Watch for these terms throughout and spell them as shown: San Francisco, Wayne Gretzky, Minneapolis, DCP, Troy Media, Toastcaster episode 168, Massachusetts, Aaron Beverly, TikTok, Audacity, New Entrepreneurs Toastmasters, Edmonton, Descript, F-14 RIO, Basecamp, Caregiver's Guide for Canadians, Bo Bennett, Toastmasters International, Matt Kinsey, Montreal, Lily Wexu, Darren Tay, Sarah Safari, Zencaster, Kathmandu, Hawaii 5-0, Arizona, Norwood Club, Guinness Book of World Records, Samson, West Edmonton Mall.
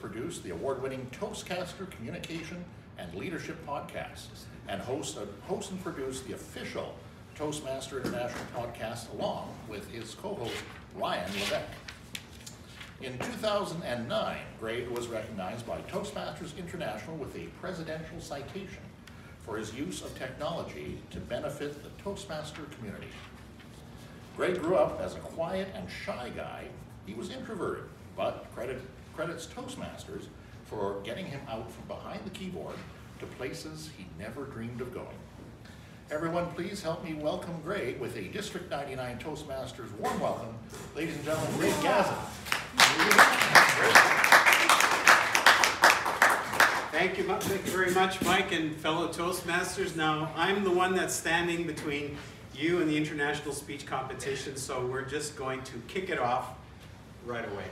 Produce the award-winning Toastcaster Communication and Leadership Podcasts and host and produce the official Toastmaster International podcast along with his co-host Ryan Levesque. In 2009, Greg was recognized by Toastmasters International with a presidential citation for his use of technology to benefit the Toastmaster community. Greg grew up as a quiet and shy guy. He was introverted, but credits Toastmasters for getting him out from behind the keyboard to places he never dreamed of going. Everyone, please help me welcome Greg with a District 99 Toastmasters warm welcome. Ladies and gentlemen, Greg Gazin. Thank you very much, Mike and fellow Toastmasters. Now, I'm the one that's standing between you and the international speech competition, so we're just going to kick it off right away.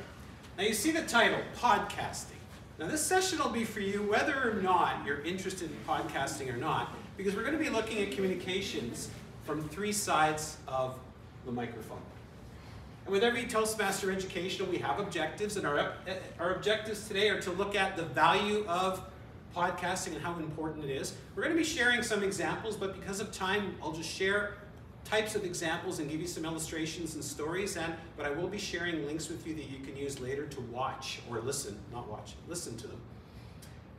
Now you see the title, podcasting. Now this session will be for you whether or not you're interested in podcasting or not, because we're going to be looking at communications from three sides of the microphone. And with every Toastmaster Educational, we have objectives, and our objectives today are to look at the value of podcasting and how important it is. We're going to be sharing some examples, but because of time, I'll just share types of examples and give you some illustrations and stories, but I will be sharing links with you that you can use later to watch or listen, not watch, listen to them.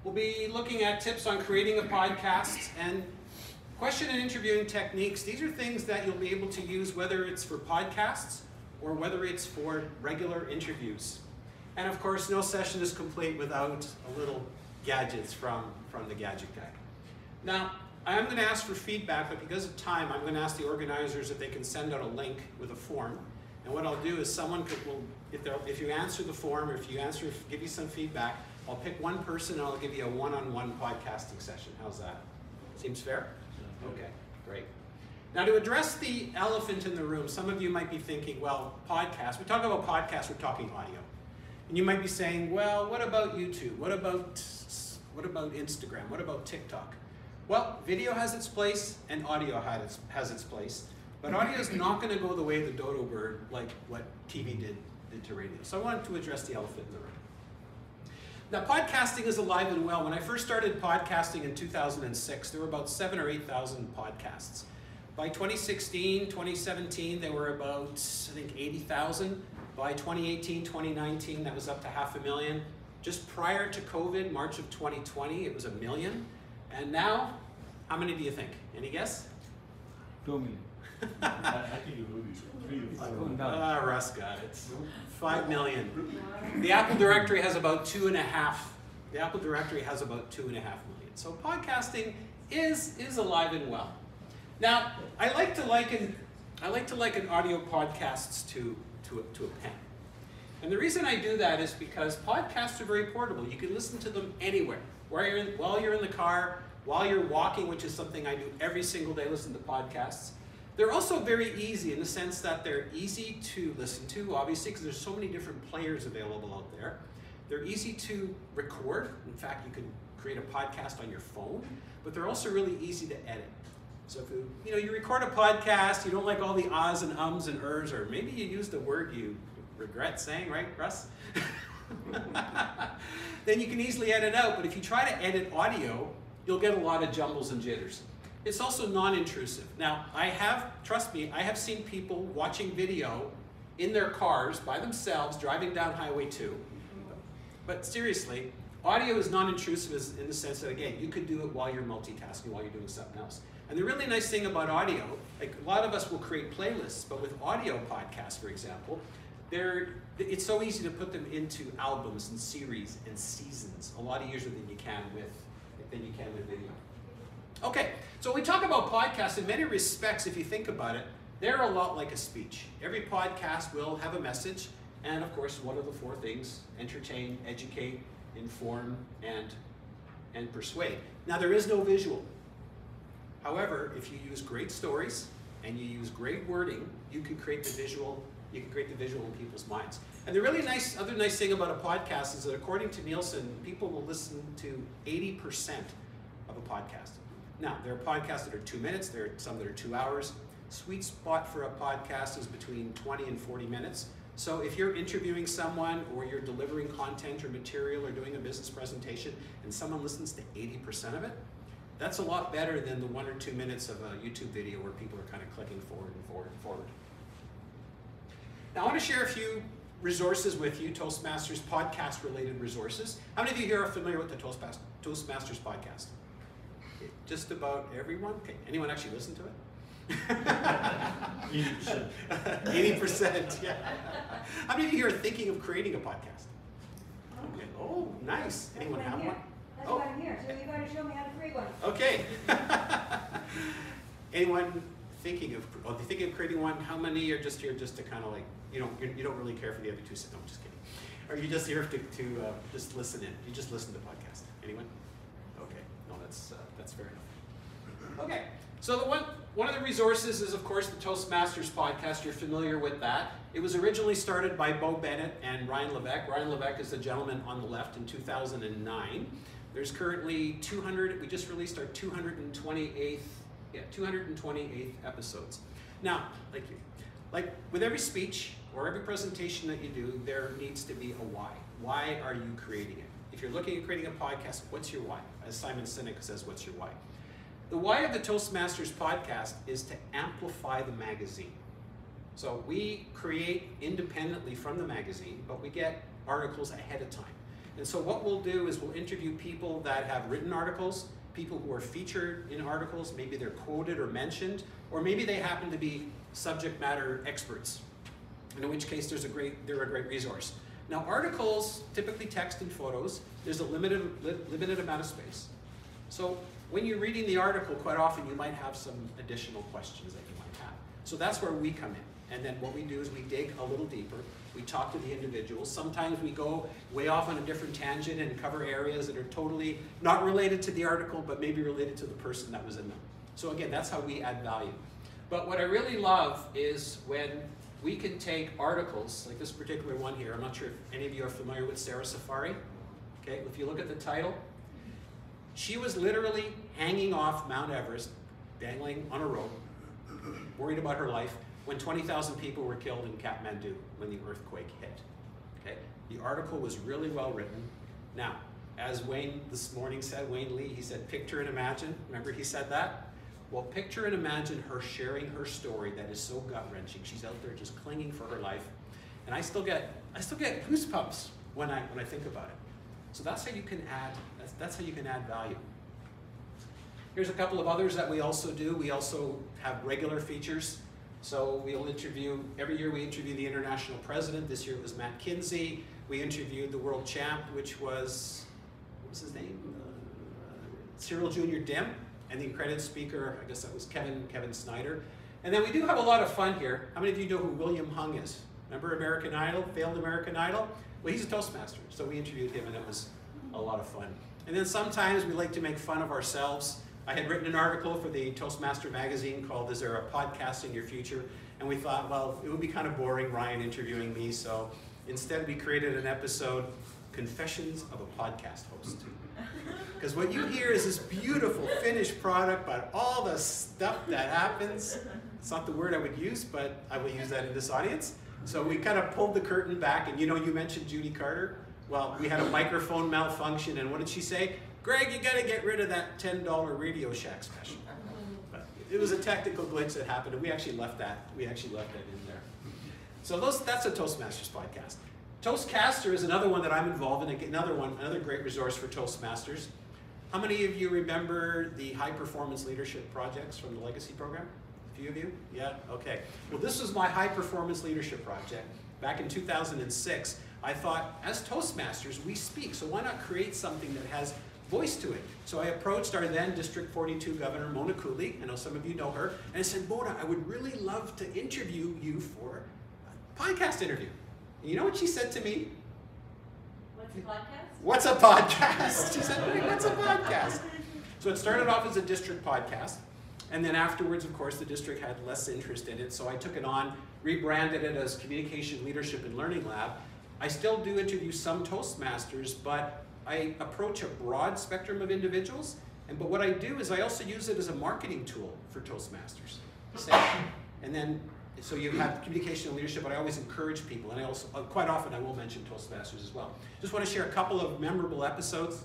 We'll be looking at tips on creating a podcast and question and interviewing techniques. These are things that you'll be able to use whether it's for podcasts or whether it's for regular interviews. And of course, no session is complete without a little gadgets from the gadget guy. Now, I'm going to ask for feedback, but because of time, I'm going to ask the organizers if they can send out a link with a form. And what I'll do is if you answer the form, or give you some feedback, I'll pick one person and I'll give you a one-on-one podcasting session. How's that? Seems fair? Okay, great. Now to address the elephant in the room, some of you might be thinking, well, podcasts, we talk about podcasts, we're talking audio. And you might be saying, well, what about YouTube? What about Instagram? What about TikTok? Well, video has its place and audio has its place, but audio is not going to go the way of the dodo bird like what TV did to radio. So I wanted to address the elephant in the room. Now, podcasting is alive and well. When I first started podcasting in 2006, there were about 7,000 or 8,000 podcasts. By 2016, 2017, there were about, I think, 80,000. By 2018, 2019, that was up to 500,000. Just prior to COVID, March of 2020, it was 1 million. And now, how many do you think? Any guess? 2 million. I think you know these. 3 or 4. Ah, Russ got it. 5 million. The Apple Directory has about 2.5. The Apple Directory has about 2.5 million. So podcasting is alive and well. Now, I like to liken audio podcasts to a pen. And the reason I do that is because podcasts are very portable. You can listen to them anywhere. While you're in the car, while you're walking, which is something I do every single day, listen to podcasts. They're also very easy in the sense that they're easy to listen to, obviously, because there's so many different players available out there. They're easy to record. In fact, you can create a podcast on your phone, but they're also really easy to edit. So if you record a podcast, you don't like all the ahs and ums and ers, or maybe you used a word you regret saying, right, Russ? Then you can easily edit out, but if you try to edit audio, you'll get a lot of jumbles and jitters. It's also non-intrusive. Now, trust me, I have seen people watching video in their cars by themselves driving down Highway 2. But seriously, audio is non-intrusive in the sense that, again, you could do it while you're multitasking, while you're doing something else. And the really nice thing about audio, like a lot of us will create playlists, but with audio podcasts, for example, it's so easy to put them into albums and series and seasons a lot easier than you can with video. Okay, so when we talk about podcasts, in many respects, if you think about it, they're a lot like a speech. Every podcast will have a message, and of course, what are the four things? Entertain, educate, inform, and persuade. Now, there is no visual. However, if you use great stories and you use great wording, you can create the visual. You can create the visual in people's minds. And the really nice thing about a podcast is that according to Nielsen, people will listen to 80% of a podcast. Now, there are podcasts that are 2 minutes, there are some that are 2 hours. Sweet spot for a podcast is between 20 and 40 minutes. So if you're interviewing someone or you're delivering content or material or doing a business presentation and someone listens to 80% of it, that's a lot better than the 1 or 2 minutes of a YouTube video where people are kind of clicking forward and forward and forward. Now I want to share a few resources with you, Toastmasters podcast related resources. How many of you here are familiar with the Toastmasters podcast? Just about everyone? Okay, anyone actually listen to it? 80%. 80%, yeah. How many of you here are thinking of creating a podcast? Okay. Oh, nice. Anyone have one? That's why I'm here, so you got to show me how to create one. Okay. Anyone thinking of, creating one? How many are just here just to kind of like, you don't really care for the other two? So, no, I'm just kidding. Are you just here to just listen in? You just listen to the podcast? Anyone? Okay. No, that's fair enough. Okay. So one of the resources is, of course, the Toastmasters podcast. You're familiar with that. It was originally started by Bo Bennett and Ryan Levesque. Ryan Levesque is the gentleman on the left in 2009. There's currently 200, we just released our 228th episodes. Now, like with every speech or every presentation that you do, there needs to be a why. Why are you creating it? If you're looking at creating a podcast, what's your why? As Simon Sinek says, what's your why? The why of the Toastmasters podcast is to amplify the magazine. So we create independently from the magazine, but we get articles ahead of time. And so what we'll do is we'll interview people that have written articles, people who are featured in articles, maybe they're quoted or mentioned, or maybe they happen to be subject matter experts, and in which case they're a great resource. Now articles, typically text and photos, there's a limited amount of space. So when you're reading the article, quite often you might have some additional questions that you might have. So that's where we come in. And then what we do is we dig a little deeper. We talk to the individuals. Sometimes we go way off on a different tangent and cover areas that are totally not related to the article, but maybe related to the person that was in them. So again, that's how we add value. But what I really love is when we can take articles, like this particular one here. I'm not sure if any of you are familiar with Sarah Safari. Okay, if you look at the title, she was literally hanging off Mount Everest, dangling on a rope, worried about her life, when 20,000 people were killed in Kathmandu when the earthquake hit. Okay? The article was really well written. Now, as Wayne this morning said, Wayne Lee, he said, picture and imagine. Remember he said that? Well, picture and imagine her sharing her story that is so gut-wrenching. She's out there just clinging for her life. And I still get goosebumps when I think about it. So that's how you can add. That's how you can add value. Here's a couple of others that we also do. We also have regular features. So we'll interview, every year we interview the international president. This year it was Matt Kinsey. We interviewed the world champ, which was, what was his name? Cyril Jr. Demp, and the accredited speaker, I guess that was Kevin Snyder. And then we do have a lot of fun here. How many of you know who William Hung is? Remember American Idol, failed American Idol? Well, he's a Toastmaster, so we interviewed him and it was a lot of fun. And then sometimes we like to make fun of ourselves. I had written an article for the Toastmaster magazine called, Is There a Podcast in Your Future? And we thought, well, it would be kind of boring, Ryan interviewing me. So instead we created an episode, Confessions of a Podcast Host. Because what you hear is this beautiful finished product, but all the stuff that happens, it's not the word I would use, but I will use that in this audience. So we kind of pulled the curtain back, and you mentioned Judy Carter. Well, we had a microphone malfunction, and what did she say? Greg, you gotta get rid of that $10 Radio Shack special. But it was a technical glitch that happened, and we actually left that in there. So that's a Toastmasters podcast. Toastcaster is another one that I'm involved in, another great resource for Toastmasters. How many of you remember the high performance leadership projects from the Legacy program? A few of you? Yeah, okay. Well, this was my high performance leadership project back in 2006. I thought, as Toastmasters, we speak, so why not create something that has voice to it? So I approached our then District 42 Governor, Mona Cooley, I know some of you know her, and I said, Mona, I would really love to interview you for a podcast interview. And you know what she said to me? What's a podcast? What's a podcast? She said, hey, what's a podcast? So it started off as a district podcast, and then afterwards, of course, the district had less interest in it, so I took it on, rebranded it as Communication, Leadership, and Learning Lab. I still do interview some Toastmasters, but I approach a broad spectrum of individuals. But what I do is I also use it as a marketing tool for Toastmasters. And then so you have communication and leadership, but I always encourage people, and I also, quite often I will mention Toastmasters as well. Just want to share a couple of memorable episodes.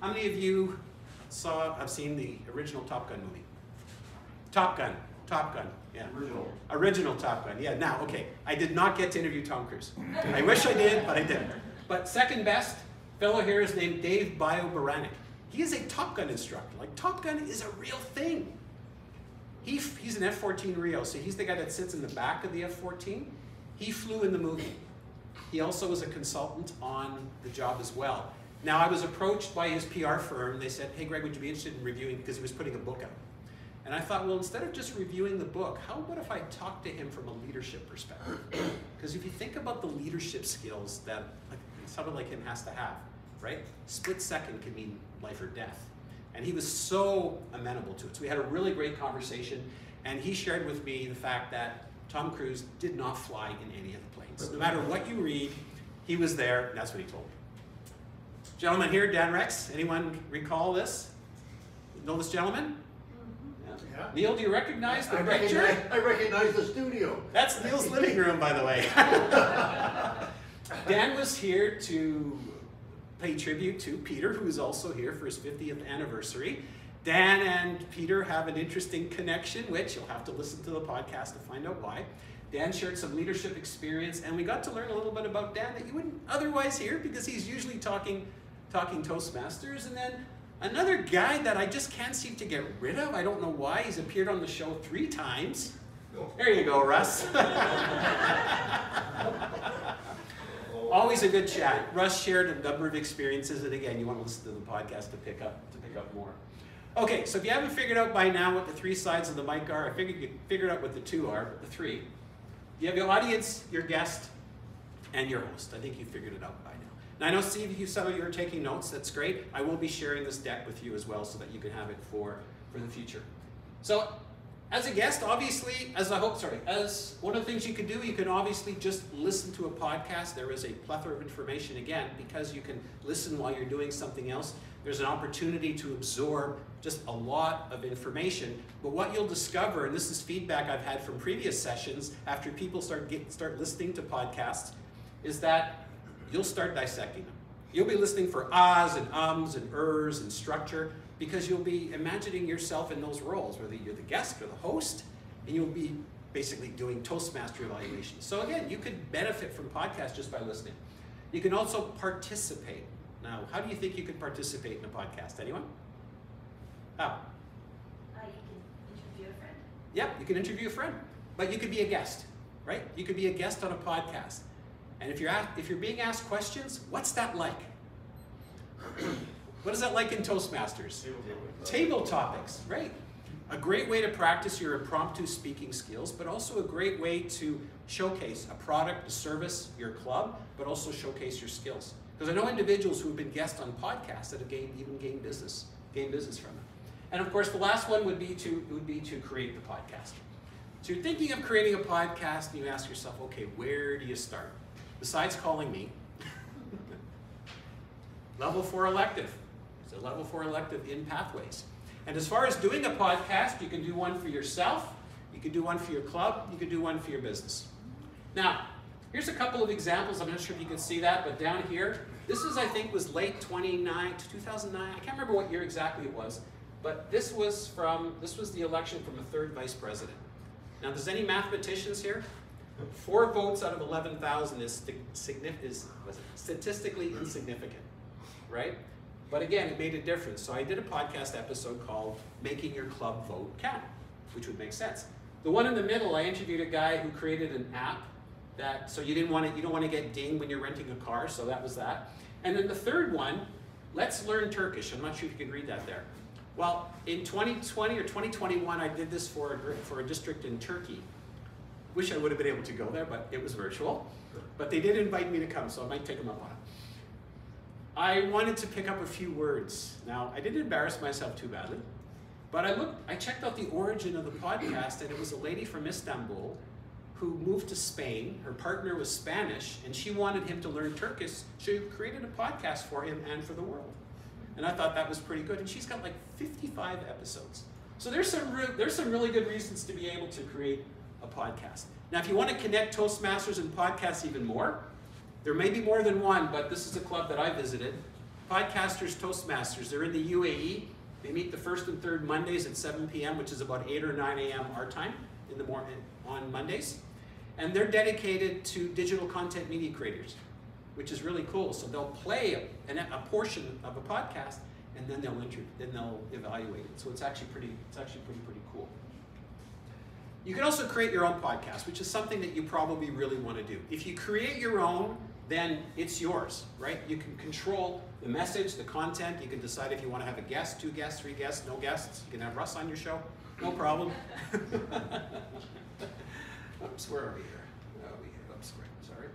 How many of you saw, I've seen the original Top Gun movie? Top Gun, yeah. Original Top Gun, yeah. Now, okay, I did not get to interview Tom Cruise. I wish I did, but I didn't. But second best, fellow here is named Dave Bio-Boranik. He is a Top Gun instructor. Like, Top Gun is a real thing. He's an F-14 RIO, so he's the guy that sits in the back of the F-14. He flew in the movie. He also was a consultant on the job as well. Now, I was approached by his PR firm. They said, hey, Greg, would you be interested in reviewing, because he was putting a book out. And I thought, well, instead of just reviewing the book, how about if I talk to him from a leadership perspective? Because if you think about the leadership skills that someone like him has to have, right? Split second can mean life or death. And he was so amenable to it. So we had a really great conversation, and he shared with me the fact that Tom Cruise did not fly in any of the planes. No matter what you read, he was there, and that's what he told me. Gentleman here, Dan Rex, anyone recall this? Know this gentleman? Yeah. Neil, do you recognize the picture? I recognize the studio. That's Neil's living room, by the way. Dan was here to pay tribute to Peter, who is also here for his 50th anniversary. Dan and Peter have an interesting connection, which you'll have to listen to the podcast to find out why. Dan shared some leadership experience, and we got to learn a little bit about Dan that you wouldn't otherwise hear, because he's usually talking Toastmasters. And then another guy that I just can't seem to get rid of, I don't know why, he's appeared on the show 3 times. There you go, Russ. Always a good chat. Russ shared a number of experiences, and again, you want to listen to the podcast to pick up more. Okay, so if you haven't figured out by now what the 3 sides of the mic are, I figured you figured out what the 2 are, but the 3. You have your audience, your guest, and your host. I think you figured it out by now. Now, I know, Steve, some of you are taking notes. That's great. I will be sharing this deck with you as well so that you can have it for the future. So, as a guest, obviously, as one of the things you can do, you can obviously just listen to a podcast. There is a plethora of information, again, because you can listen while you're doing something else. There's an opportunity to absorb just a lot of information. But what you'll discover, and this is feedback I've had from previous sessions after people start listening to podcasts, is that you'll start dissecting them. You'll be listening for ahs and ums and ers and structure, because you'll be imagining yourself in those roles, whether you're the guest or the host, and you'll be basically doing Toastmaster evaluation. So again, you could benefit from podcasts just by listening. You can also participate. Now, how do you think you could participate in a podcast? Anyone? How? You can interview a friend. Yep, you can interview a friend, but you could be a guest, right? You could be a guest on a podcast. And if you're being asked questions, what's that like? What is that like in Toastmasters? Table topics, right? A great way to practice your impromptu speaking skills, but also a great way to showcase a product, a service, your club, but also showcase your skills. Because I know individuals who have been guests on podcasts that have gained business from them. And of course, the last one would be to create the podcast. So you're thinking of creating a podcast, and you ask yourself, okay, where do you start? Besides calling me, level 4 elective. It's a level 4 elective in Pathways. And as far as doing a podcast, you can do one for yourself, you can do one for your club, you can do one for your business. Now, here's a couple of examples. I'm not sure if you can see that, but down here, this is, I think, was late 2009, I can't remember what year exactly it was, but this was the election from a 3rd vice president. Now, if there's any mathematicians here, 4 votes out of 11,000 is statistically insignificant, right? But again, it made a difference. So I did a podcast episode called Making Your Club Vote Count, which would make sense. The one in the middle, I interviewed a guy who created an app that, so you don't want to get dinged when you're renting a car, so that was that. And then the 3rd one, Let's Learn Turkish. I'm not sure if you can read that there. Well, in 2020 or 2021, I did this for a district in Turkey. Wish I would have been able to go there, but it was virtual. But they did invite me to come, so I might take them up on it. I wanted to pick up a few words. Now, I didn't embarrass myself too badly, but I checked out the origin of the podcast, and it was a lady from Istanbul who moved to Spain. Her partner was Spanish, and she wanted him to learn Turkish. She created a podcast for him and for the world. And I thought that was pretty good. And she's got like 55 episodes. So there's some really good reasons to be able to create a a podcast. Now, if you want to connect Toastmasters and podcasts even more, there may be more than one, but this is a club that I visited. Podcasters Toastmasters, they're in the UAE. They meet the first and third Mondays at 7 p.m., which is about 8 or 9 a.m. our time in the morning on Mondays. And they're dedicated to digital content media creators, which is really cool. So they'll play a portion of a podcast, and then they'll evaluate it. So it's actually pretty cool. You can also create your own podcast, which is something that you probably really want to do. If you create your own, then it's yours, right? You can control the message, the content. You can decide if you want to have a guest, two guests, three guests, no guests. You can have Russ on your show, no problem. Oops, where are we here? Oh, we hit up square. Sorry.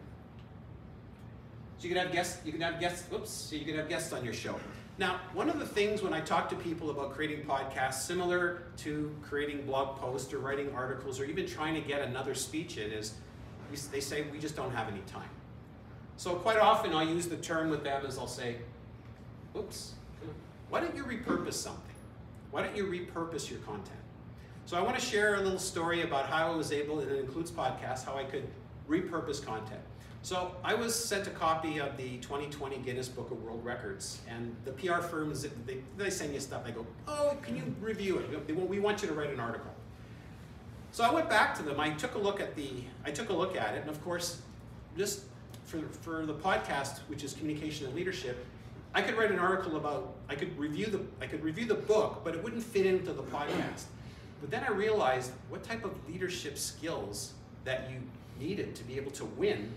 So you can have guests. So you can have guests on your show. Now, one of the things when I talk to people about creating podcasts, similar to creating blog posts or writing articles or even trying to get another speech in, is they say, we just don't have any time. So quite often I'll use the term with them as I'll say, oops, why don't you repurpose something? Why don't you repurpose your content? So I want to share a little story about how I was able, and it includes podcasts, how I could repurpose content. So I was sent a copy of the 2020 Guinness Book of World Records, and the PR firms, they send you stuff, they go, oh, can you review it? We want you to write an article. So I went back to them, I took a look at it, and of course, just for the podcast, which is communication and leadership, I could write an article about, I could review the book, but it wouldn't fit into the podcast. But then I realized what type of leadership skills that you needed to be able to win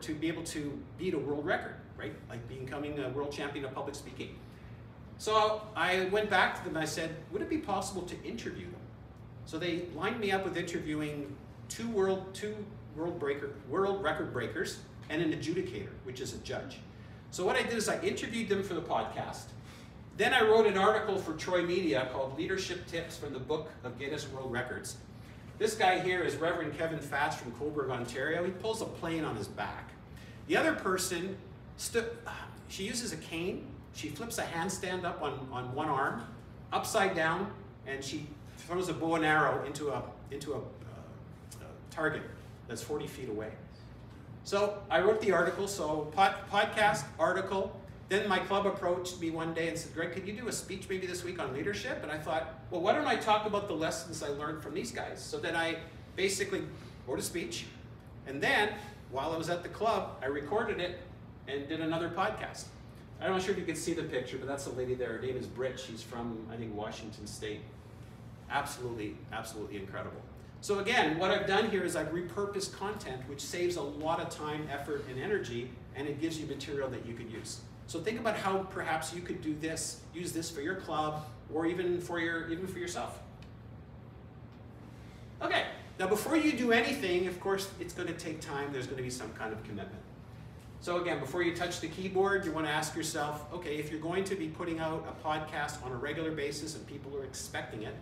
to beat a world record, right? Like becoming a world champion of public speaking. So I went back to them and I said, would it be possible to interview them? So they lined me up with interviewing two world record breakers and an adjudicator, which is a judge. So what I did is I interviewed them for the podcast. Then I wrote an article for Troy Media called Leadership Tips from the Book of Guinness World Records. This guy here is Reverend Kevin Fatch from Coburg, Ontario. He pulls a plane on his back. The other person, she uses a cane. She flips a handstand up on one arm, upside down, and she throws a bow and arrow into a target that's 40 feet away. So I wrote the article, so podcast, article. Then my club approached me one day and said, Greg, could you do a speech maybe this week on leadership? And I thought, well, why don't I talk about the lessons I learned from these guys? So then I basically wrote a speech. And then while I was at the club, I recorded it and did another podcast. I'm not sure if you can see the picture, but that's the lady there. Her name is Britt. She's from, I think, Washington State. Absolutely, absolutely incredible. So again, what I've done here is I've repurposed content, which saves a lot of time, effort, and energy, and it gives you material that you could use. So think about how perhaps you could do this, use this for your club, or even for yourself. Okay, now before you do anything, of course, it's going to take time. There's going to be some kind of commitment. So again, before you touch the keyboard, you want to ask yourself, okay, if you're going to be putting out a podcast on a regular basis and people are expecting it,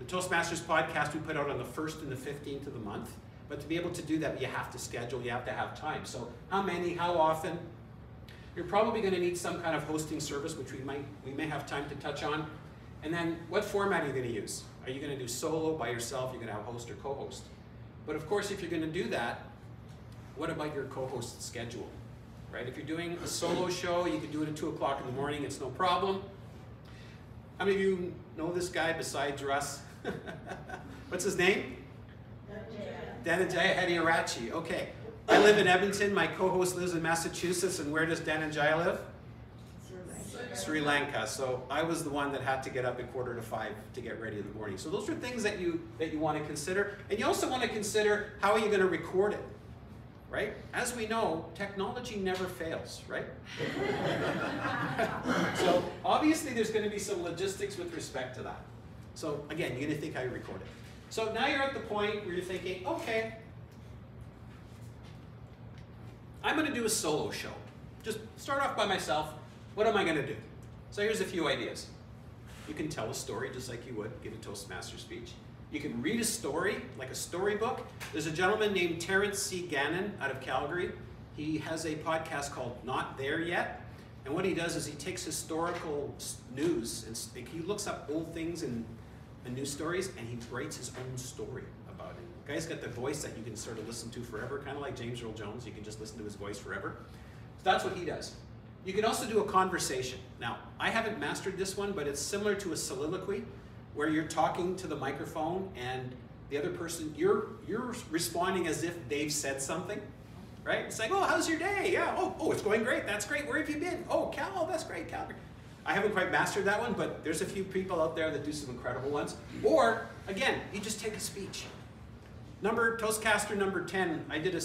the Toastmasters podcast we put out on the 1st and the 15th of the month, but to be able to do that, you have to schedule, you have to have time. So how many, how often? You're probably going to need some kind of hosting service, which we may have time to touch on. And then what format are you going to use? Are you going to do solo, by yourself? You're going to have a host or co-host. But of course, if you're going to do that, what about your co-host schedule, right? If you're doing a solo show, you can do it at 2 o'clock in the morning. It's no problem. How many of you know this guy besides Russ? What's his name? Dhananjaya Hediarachi. Okay. I live in Edmonton, my co-host lives in Massachusetts, and where does Dhananjaya live? Sri Lanka. So I was the one that had to get up at 4:45 to get ready in the morning. So those are things that you want to consider. And you also want to consider how are you going to record it, right? As we know, technology never fails, right? So obviously there's going to be some logistics with respect to that. So again, you're going to think how you record it. So now you're at the point where you're thinking, okay, I'm going to do a solo show. Just start off by myself. What am I going to do? So here's a few ideas. You can tell a story just like you would give a Toastmaster speech. You can read a story, like a storybook. There's a gentleman named Terrence C. Gannon out of Calgary. He has a podcast called Not There Yet. And what he does is he takes historical news, and he looks up old things and news stories, and he writes his own story about it. Guy's got the voice that you can sort of listen to forever, kind of like James Earl Jones. You can just listen to his voice forever. So that's what he does. You can also do a conversation. Now, I haven't mastered this one, but it's similar to a soliloquy where you're talking to the microphone and the other person, you're responding as if they've said something, right? It's like, oh, how's your day? Yeah, oh, it's going great. That's great. Where have you been? Oh, Cal, that's great, Calgary. I haven't quite mastered that one, but there's a few people out there that do some incredible ones. Or, again, you just take a speech. Toastcaster number 10, I did a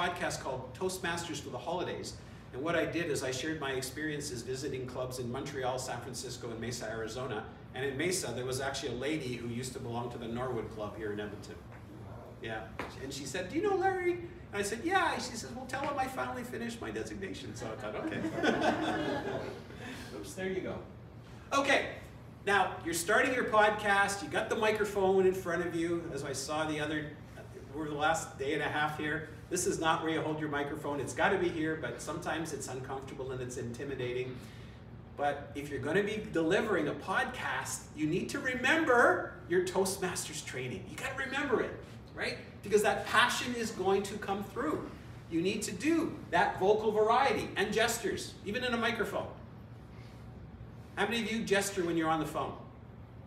podcast called Toastmasters for the Holidays. And what I did is I shared my experiences visiting clubs in Montreal, San Francisco, and Mesa, Arizona. And in Mesa, there was actually a lady who used to belong to the Norwood Club here in Edmonton. Yeah, and she said, do you know Larry? And I said, yeah. She says, well, tell him I finally finished my designation. So I thought, okay. Oops, there you go. Okay, now you're starting your podcast. You got the microphone in front of you. As I saw over the last day and a half here, this is not where you hold your microphone. It's got to be here, but sometimes it's uncomfortable and it's intimidating. But if you're going to be delivering a podcast, you need to remember your Toastmasters training. You got to remember it, right? Because that passion is going to come through. You need to do that vocal variety and gestures, even in a microphone. How many of you gesture when you're on the phone?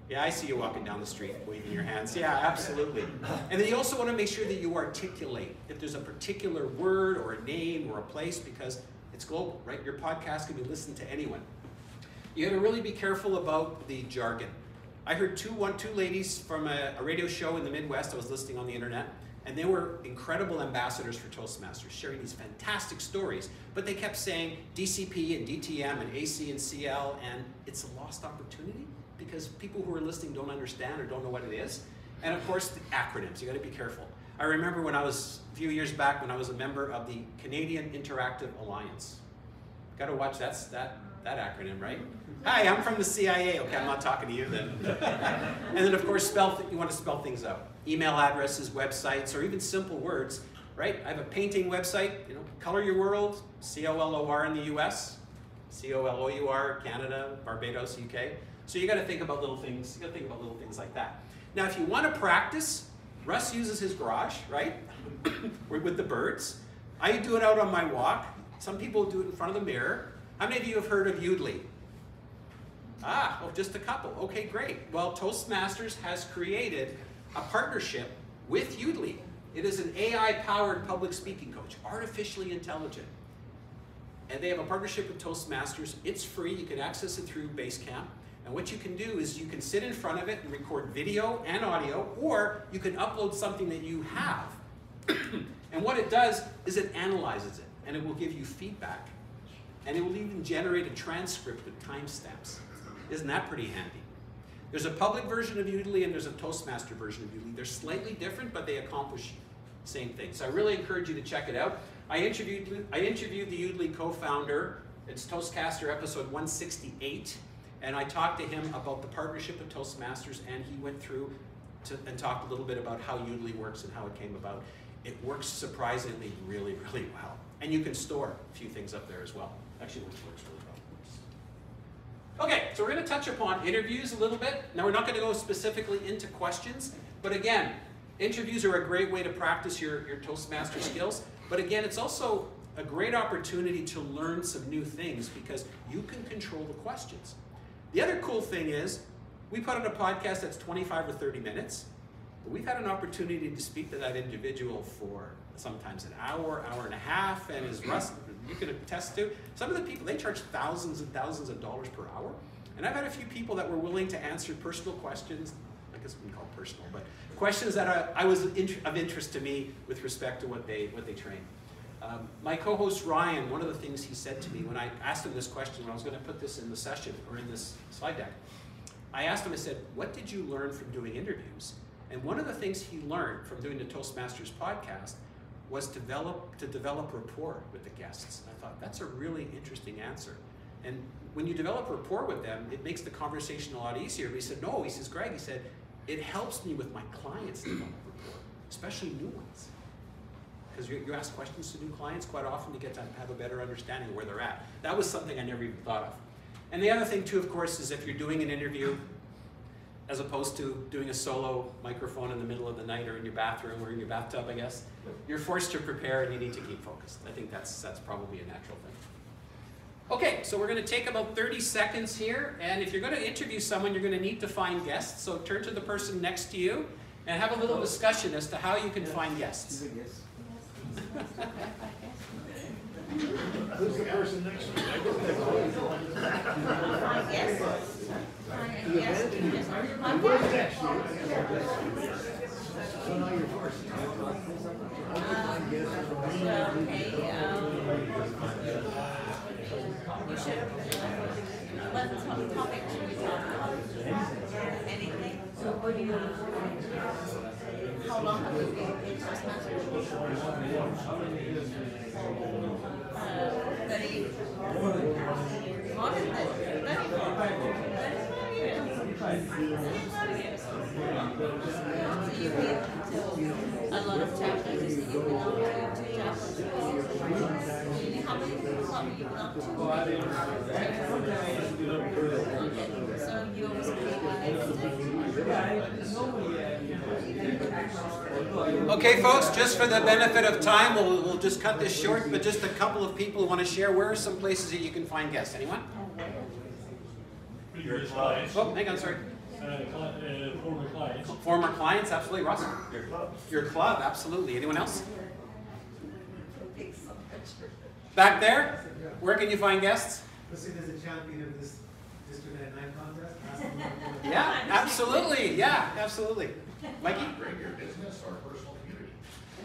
Yeah, I see you walking down the street waving your hands. Yeah, absolutely. And then you also want to make sure that you articulate if there's a particular word or a name or a place, because it's global, right? Your podcast can be listened to anyone. You gotta really be careful about the jargon. I heard two ladies from a radio show in the Midwest I was listening on the internet, and they were incredible ambassadors for Toastmasters, sharing these fantastic stories, but they kept saying DCP and DTM and AC and CL, and it's a lost opportunity because people who are listening don't understand or don't know what it is. And of course, the acronyms, you gotta be careful. I remember a few years back, when I was a member of the Canadian Interactive Alliance. Gotta watch that acronym, right? Hi, I'm from the CIA. Okay, I'm not talking to you then. And then of course, you wanna spell things out. Email addresses, websites, or even simple words, right? I have a painting website, Color Your World, COLOR in the US, COLOUR, Canada, Barbados, UK. So you gotta think about little things. You gotta think about little things like that. Now, if you wanna practice, Russ uses his garage, right? With the birds. I do it out on my walk. Some people do it in front of the mirror. How many of you have heard of Yoodli? Ah, oh, just a couple. Okay, great. Well, Toastmasters has created a partnership with Yoodli. It is an AI-powered public speaking coach, artificially intelligent. And they have a partnership with Toastmasters. It's free. You can access it through Basecamp. And what you can do is you can sit in front of it and record video and audio, or you can upload something that you have. And what it does is it analyzes it, and it will give you feedback. And it will even generate a transcript with timestamps. Isn't that pretty handy? There's a public version of Yoodli and there's a Toastmaster version of Yoodli. They're slightly different, but they accomplish the same thing. So I really encourage you to check it out. I interviewed the Yoodli co-founder. It's Toastcaster episode 168. And I talked to him about the partnership of Toastmasters, and he went through and talked a little bit about how Yoodli works and how it came about. It works surprisingly really, really well. And you can store a few things up there as well. Actually, it works really well. Okay, so we're going to touch upon interviews a little bit. Now, we're not going to go specifically into questions, but again, interviews are a great way to practice your Toastmaster skills. But again, it's also a great opportunity to learn some new things because you can control the questions. The other cool thing is, we put on a podcast that's 25 or 30 minutes, but we've had an opportunity to speak to that individual for sometimes an hour, hour and a half, and as Russ, you can attest to, some of the people, they charge thousands and thousands of dollars per hour. And I've had a few people that were willing to answer personal questions, I guess we can call it personal, but questions that of interest to me with respect to what they train. My co-host Ryan, one of the things he said to me when I asked him this question, when I was going to put this in the session or in this slide deck, I asked him, I said, what did you learn from doing interviews? And one of the things he learned from doing the Toastmasters podcast was to develop rapport with the guests. And I thought, that's a really interesting answer. And when you develop rapport with them, it makes the conversation a lot easier. But he said, no, he says, Greg, he said, it helps me with my clients to develop rapport, especially new ones. Because you ask questions to new clients quite often to get to have a better understanding of where they're at. That was something I never even thought of. And the other thing too, of course, is if you're doing an interview, as opposed to doing a solo microphone in the middle of the night or in your bathroom or in your bathtub, I guess. You're forced to prepare and you need to keep focused. I think that's probably a natural thing. Okay, so we're going to take about 30 seconds here, and if you're going to interview someone, you're going to need to find guests. So turn to the person next to you and have a little discussion as to how you can find guests. Who's the person next to you? How long have you been in Toastmasters? 30. More than 30. 35 years. So you've been to a lot of chapters. You've been up to two chapters. How many people have you been up to? So you always play. Okay, folks, just for the benefit of time, we'll just cut this short, but just a couple of people want to share. Where are some places that you can find guests? Anyone? Oh, hang on, sorry. Former clients. Former clients, absolutely. Russ? Your club. Your club, absolutely. Anyone else? Back there? Where can you find guests? Let's see, there's a champion of this District 99 contest. Yeah, absolutely. Yeah, absolutely. Mikey? Greg, your business or personal community.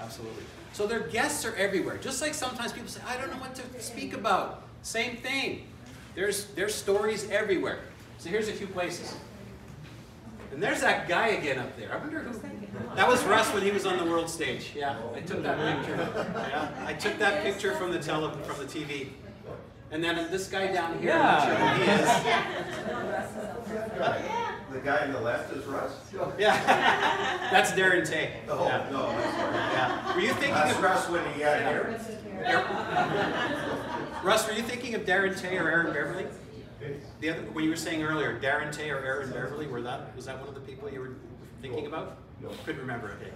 Absolutely. So their guests are everywhere. Just like sometimes people say, I don't know what to speak about. Same thing. There's stories everywhere. So here's a few places. And there's that guy again up there. I wonder who. That was Russ when he was on the world stage. Yeah, I took that picture. Yeah, I took that picture from the TV. And then this guy down here. Yeah. The guy on the left is Russ. Yeah. That's Darren Tay. Oh yeah. No, I'm sorry. Yeah. Were you thinking of Russ when he got here? Russ, were you thinking of Darren Tay or Aaron Beverly? The other, what you were saying earlier, Darren Tay or Aaron Beverly, was that one of the people you were thinking about? No. Couldn't remember. Okay.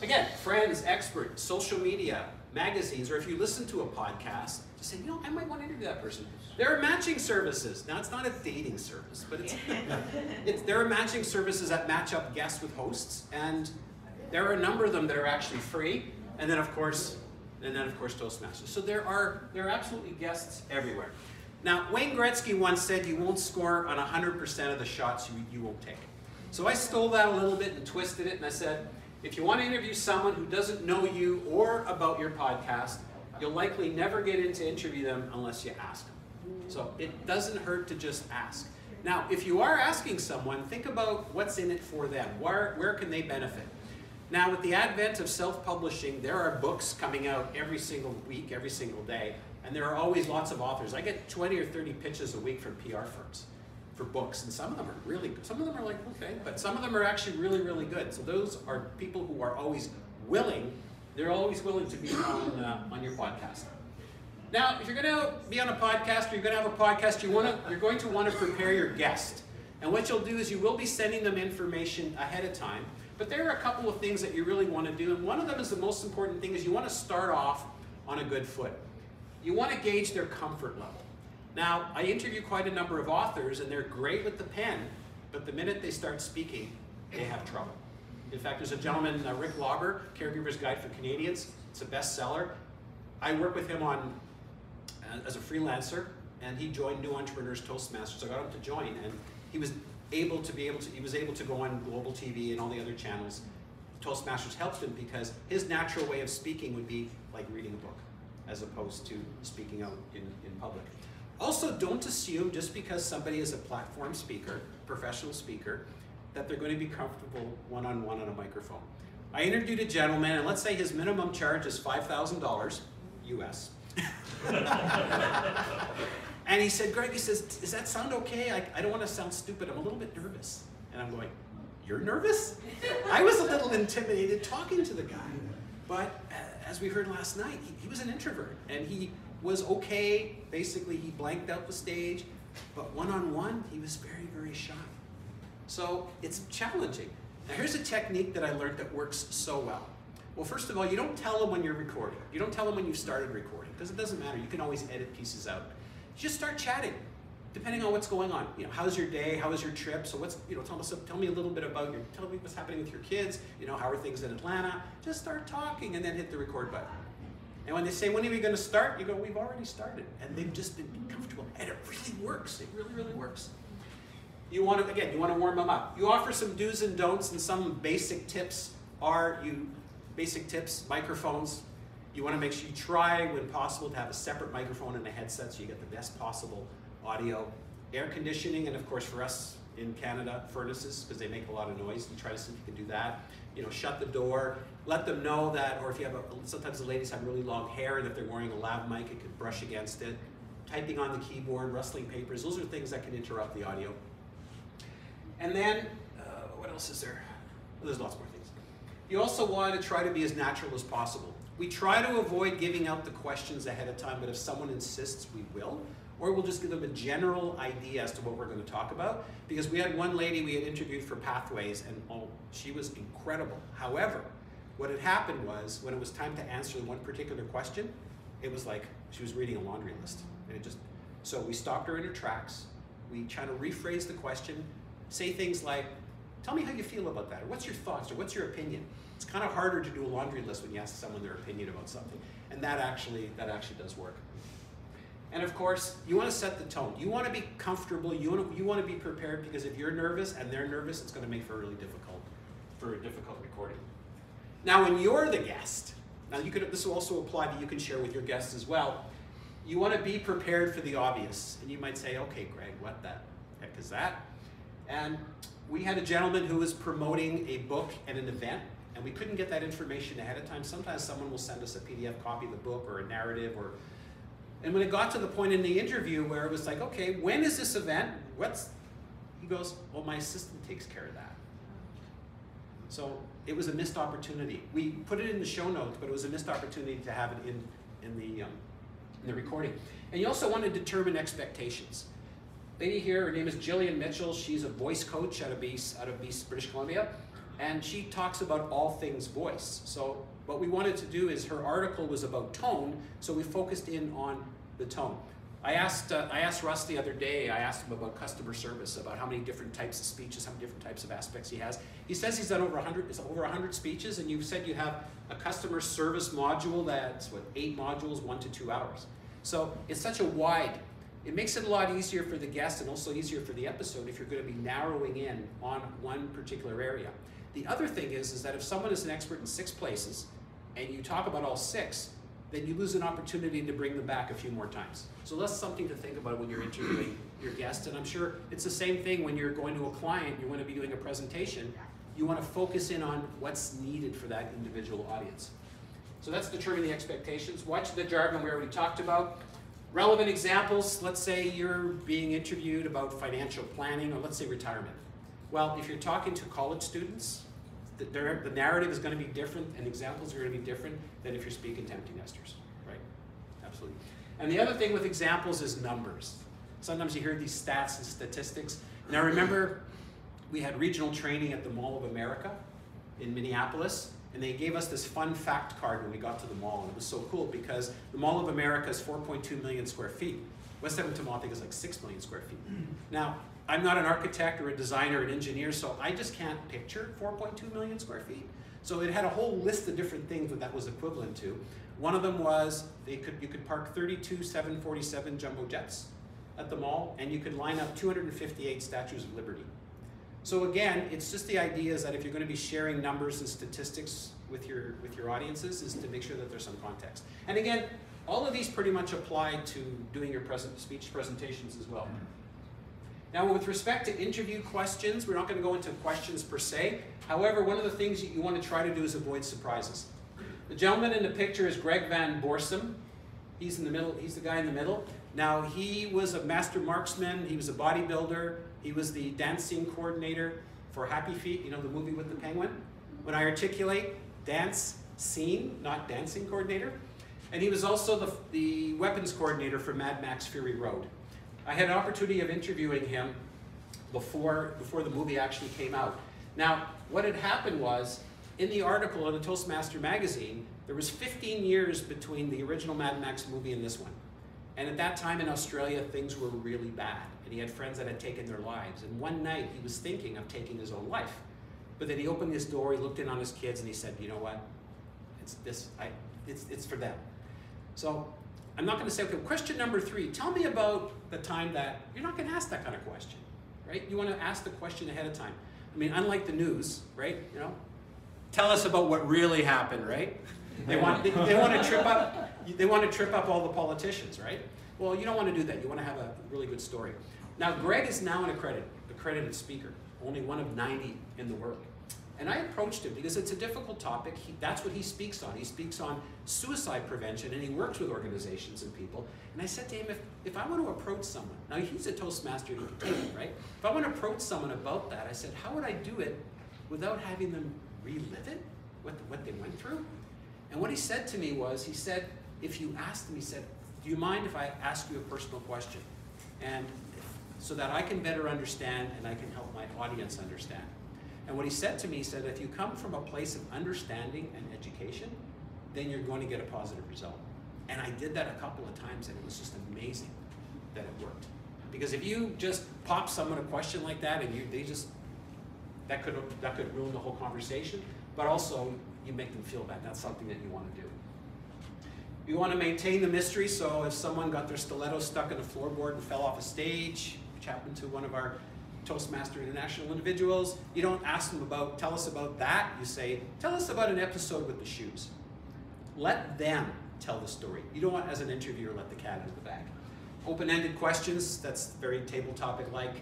Again, friends, experts, social media, magazines, or if you listen to a podcast, just say, you know, I might want to interview that person. There are matching services. Now, it's not a dating service, but there are matching services that match up guests with hosts, and there are a number of them that are actually free, and then, of course, Toastmasters. So there are absolutely guests everywhere. Now, Wayne Gretzky once said you won't score on 100% of the shots you won't take. So I stole that a little bit and twisted it, and I said, if you want to interview someone who doesn't know you or about your podcast, you'll likely never get to interview them unless you ask them. So it doesn't hurt to just ask. Now, if you are asking someone, think about what's in it for them. Where can they benefit? Now, with the advent of self-publishing, there are books coming out every single week, every single day. And there are always lots of authors. I get 20 or 30 pitches a week from PR firms for books, and some of them are really good. Some of them are like, okay, but some of them are actually really, really good. So those are people who are always willing. They're always willing to be on your podcast. Now, if you're going to be on a podcast or you're going to have a podcast, you're going to want to prepare your guest. And what you'll do is you will be sending them information ahead of time. But there are a couple of things that you really want to do. And one of them is the most important thing is you want to start off on a good foot. You want to gauge their comfort level. Now, I interview quite a number of authors, and they're great with the pen, but the minute they start speaking, they have trouble. In fact, there's a gentleman, Rick Lauber, Caregiver's Guide for Canadians. It's a bestseller. I work with him on as a freelancer, and he joined New Entrepreneurs Toastmasters. I got him to join, and he was able to go on Global TV and all the other channels. Toastmasters helped him because his natural way of speaking would be like reading a book, as opposed to speaking out in public. Also, don't assume just because somebody is a platform speaker, professional speaker, that they're going to be comfortable one-on-one on a microphone. I interviewed a gentleman, and let's say his minimum charge is $5,000 US. And he said, Greg, he says, does that sound okay? I don't want to sound stupid. I'm a little bit nervous. And I'm going, you're nervous? I was a little intimidated talking to the guy. But as we heard last night, he was an introvert, and he was okay. Basically, he blanked out the stage, but one-on-one, he was very, very shy. So it's challenging. Now here's a technique that I learned that works so well. Well, first of all, you don't tell them when you're recording. You don't tell them when you started recording, because it doesn't matter. You can always edit pieces out. You just start chatting, depending on what's going on. You know, how's your day? How was your trip? So what's, you know, tell me a little bit about your, tell me what's happening with your kids. You know, how are things in Atlanta? Just start talking and then hit the record button. And when they say, when are we going to start? You go, we've already started. And they've just been comfortable. And it really works. It really, really works. You want to, again, you want to warm them up. You offer some do's and don'ts, and some basic tips are microphones. You want to make sure you try, when possible, to have a separate microphone and a headset so you get the best possible audio. Air conditioning, and of course for us in Canada, furnaces, because they make a lot of noise. You try to see if you can do that. You know, shut the door. Let them know that, or if you have a, sometimes the ladies have really long hair, and if they're wearing a lav mic, it could brush against it. Typing on the keyboard, rustling papers, those are things that can interrupt the audio. And then, what else is there? Well, there's lots more things. You also want to try to be as natural as possible. We try to avoid giving out the questions ahead of time, but if someone insists, we will. Or we'll just give them a general idea as to what we're going to talk about. Because we had one lady we had interviewed for Pathways, and oh, she was incredible. However, what had happened was, when it was time to answer one particular question, it was like she was reading a laundry list. And it just, so we stopped her in her tracks. We tried to rephrase the question, say things like, tell me how you feel about that, or what's your thoughts, or what's your opinion. It's kind of harder to do a laundry list when you ask someone their opinion about something. And that actually does work. And of course, you want to set the tone. You want to be comfortable, you want to be prepared, because if you're nervous and they're nervous, it's going to make for a difficult recording. Now when you're the guest, now you could, this will also apply to, you can share with your guests as well, you want to be prepared for the obvious. And you might say, okay Greg, what the heck is that? And we had a gentleman who was promoting a book and an event, and we couldn't get that information ahead of time. Sometimes someone will send us a PDF copy of the book or a narrative, or, and when it got to the point in the interview where it was like, okay, when is this event? What's, he goes, well, my assistant takes care of that. So it was a missed opportunity. We put it in the show notes, but it was a missed opportunity to have it in the recording. And you also want to determine expectations. Lady here, her name is Jillian Mitchell. She's a voice coach out of Base, British Columbia, and she talks about all things voice. So what we wanted to do is, her article was about tone, so we focused in on the tone. I asked Russ the other day, I asked him about customer service, about how many different types of speeches, how many different types of aspects he has. He says he's done over 100 speeches, and you said you have a customer service module that's, what, 8 modules, 1 to 2 hours. So it's such a wide, it makes it a lot easier for the guest and also easier for the episode if you're going to be narrowing in on one particular area. The other thing is that if someone is an expert in 6 places and you talk about all 6, then you lose an opportunity to bring them back a few more times. So that's something to think about when you're interviewing your guest. And I'm sure it's the same thing when you're going to a client, you want to be doing a presentation, you want to focus in on what's needed for that individual audience. So that's determining the expectations. Watch the jargon we already talked about. Relevant examples, let's say you're being interviewed about financial planning, or let's say retirement. Well, if you're talking to college students, the narrative is going to be different and examples are going to be different than if you're speaking to empty nesters, right? Absolutely. And the other thing with examples is numbers. Sometimes you hear these stats and statistics. Now remember, we had regional training at the Mall of America in Minneapolis, and they gave us this fun fact card when we got to the mall, and it was so cool because the Mall of America is 4.2 million square feet. West Edmonton Mall, I think, is like 6 million square feet. Now, I'm not an architect or a designer or an engineer, so I just can't picture 4.2 million square feet. So it had a whole list of different things that was equivalent to. One of them was you could park 32 747 jumbo jets at the mall, and you could line up 258 Statues of Liberty. So again, it's just the idea is that if you're going to be sharing numbers and statistics with your audiences, is to make sure that there's some context. And again, all of these pretty much apply to doing your speech presentations as well. Now, with respect to interview questions, we're not going to go into questions per se. However, one of the things that you want to try to do is avoid surprises. The gentleman in the picture is Greg Van Borsum. He's in the middle. He's the guy in the middle. Now, he was a master marksman. He was a bodybuilder. He was the dancing coordinator for Happy Feet, you know, the movie with the penguin. When I articulate, dance scene, not dancing coordinator. And he was also the weapons coordinator for Mad Max Fury Road. I had an opportunity of interviewing him before the movie actually came out. Now, what had happened was, in the article in the Toastmaster magazine, there was 15 years between the original Mad Max movie and this one. And at that time in Australia, things were really bad. And he had friends that had taken their lives. And one night, he was thinking of taking his own life. But then he opened his door, he looked in on his kids, and he said, you know what? It's for them. So I'm not going to say, okay, question number three, tell me about the time that, you're not going to ask that kind of question, right? You want to ask the question ahead of time. I mean, unlike the news, right? You know, tell us about what really happened, right? They want to trip up all the politicians, right? Well, you don't want to do that. You want to have a really good story. Now, Greg is now an accredited speaker, only one of 90 in the world. And I approached him because it's a difficult topic. That's what he speaks on. He speaks on suicide prevention, and he works with organizations and people. And I said to him, if I want to approach someone, now he's a Toastmaster, right? If I want to approach someone about that, I said, how would I do it without having them relive it, what they went through? And what he said to me was, he said, if you asked him, he said, do you mind if I ask you a personal question? And so that I can better understand and I can help my audience understand. And what he said to me, he said, if you come from a place of understanding and education, then you're going to get a positive result. And I did that a couple of times, and it was just amazing that it worked. Because if you just pop someone a question like that, and that could ruin the whole conversation, but also you make them feel bad. That's something that you want to do. You want to maintain the mystery, so if someone got their stiletto stuck in a floorboard and fell off a stage, which happened to one of our Toastmasters International individuals, you don't ask them about, tell us about that. You say, tell us about an episode with the shoes. Let them tell the story. You don't want, as an interviewer, let the cat out of the bag. Open-ended questions, that's very table topic-like.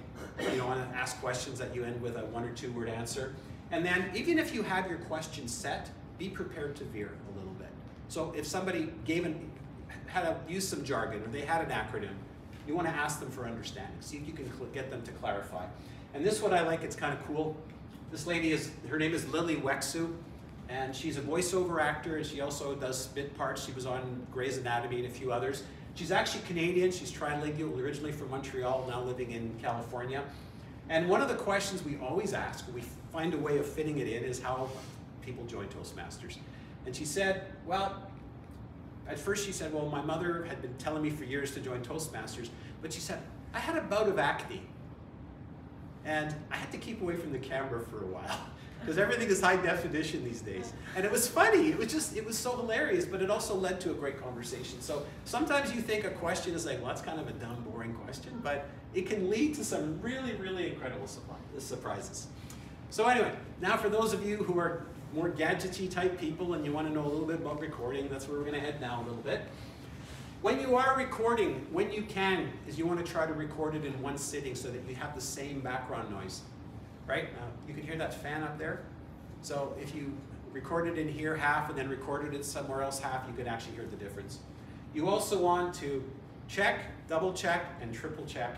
You don't want to ask questions that you end with a 1- or 2-word answer. And then, even if you have your question set, be prepared to veer a little bit. So if somebody had used some jargon, or they had an acronym, you want to ask them for understanding. See if you can get them to clarify. And this one I like, it's kind of cool. This lady is, her name is Lily Wexu, and she's a voiceover actor, and she also does spit parts. She was on Grey's Anatomy and a few others. She's actually Canadian, she's trilingual, originally from Montreal, now living in California. And one of the questions we always ask, we find a way of fitting it in, is how people join Toastmasters. And she said, well, at first she said, well, my mother had been telling me for years to join Toastmasters, but she said, I had a bout of acne, and I had to keep away from the camera for a while, because everything is high definition these days. And it was funny, it was so hilarious, but it also led to a great conversation. So sometimes you think a question is like, well, that's kind of a dumb, boring question, but it can lead to some really, really incredible surprises. So anyway, now for those of you who are more gadgety type people and you want to know a little bit about recording, that's where we're going to head now a little bit. When you are recording, when you can, is you want to try to record it in one sitting so that you have the same background noise, right? You can hear that fan up there. So if you record it in here half and then recorded it somewhere else half, you could actually hear the difference. You also want to check, double check, and triple check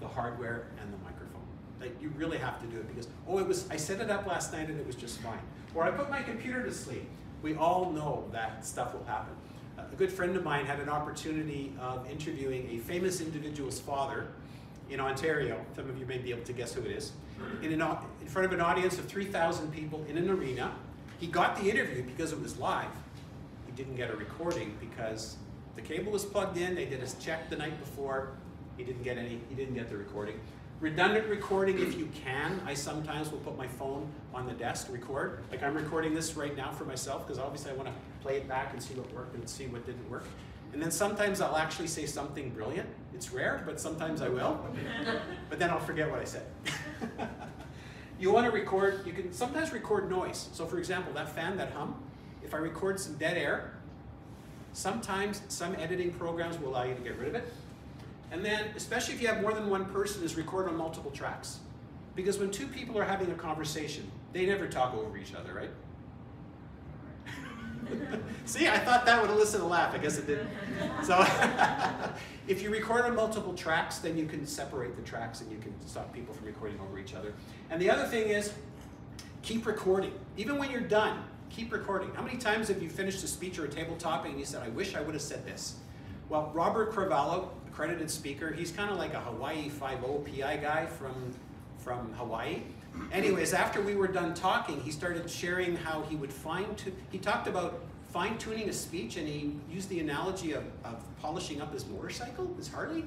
the hardware and the microphone. Like, you really have to do it because, oh, I set it up last night and it was just fine. Or I put my computer to sleep. We all know that stuff will happen. A good friend of mine had an opportunity of interviewing a famous individual's father in Ontario. Some of you may be able to guess who it is. In front of an audience of 3,000 people in an arena. He got the interview because it was live. He didn't get a recording because the cable was plugged in. They did a check the night before. He didn't get the recording. Redundant recording if you can. I sometimes will put my phone on the desk, record. Like, I'm recording this right now for myself because obviously I want to play it back and see what worked and see what didn't work. And then sometimes I'll actually say something brilliant. It's rare, but sometimes I will. But then I'll forget what I said. You want to record, you can sometimes record noise. So for example, that fan, that hum, if I record some dead air, sometimes some editing programs will allow you to get rid of it. And then, especially if you have more than one person, is record on multiple tracks. Because when two people are having a conversation, they never talk over each other, right? See, I thought that would elicit a laugh. I guess it didn't. So, if you record on multiple tracks, then you can separate the tracks and you can stop people from recording over each other. And the other thing is, keep recording. Even when you're done, keep recording. How many times have you finished a speech or a tabletop and you said, I wish I would have said this? Well, Robert Cravallo, accredited speaker, he's kind of like a Hawaii 5-0 PI guy from from Hawaii. Anyways, after we were done talking, he started sharing how he would he talked about fine-tuning a speech, and he used the analogy of polishing up his motorcycle, his Harley.